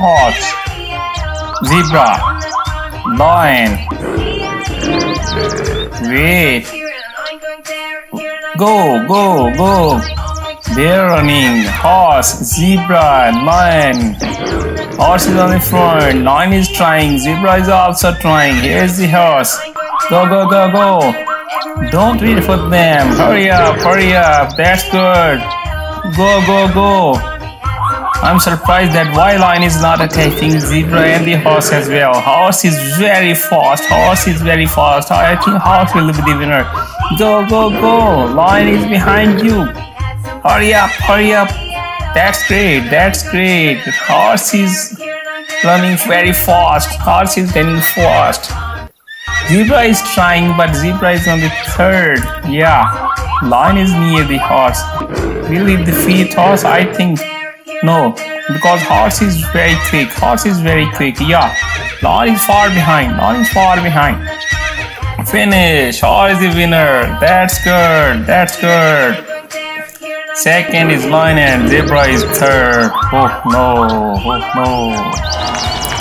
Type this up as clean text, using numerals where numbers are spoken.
horse, zebra, lion, wait, go, go, go, they're running, horse, zebra, lion, horse is on the front, lion is trying, zebra is also trying, here's the horse, go, go, go, go, don't wait for them, hurry up, that's good, go, go, go. I'm surprised that why lion is not attacking zebra and the horse as well. Horse is very fast. Horse is very fast. I think horse will be the winner. Go, go, go. Lion is behind you. Hurry up, hurry up. That's great. That's great. Horse is running very fast. Horse is running fast. Zebra is trying, but zebra is on the third. Yeah. Lion is near the horse. Will it defeat horse? I think. No, because horse is very quick. Horse is very quick. Yeah, lion is far behind. Lion is far behind. Finish. Horse is the winner. That's good. That's good. Second is lion and zebra is third. Oh no. Oh no.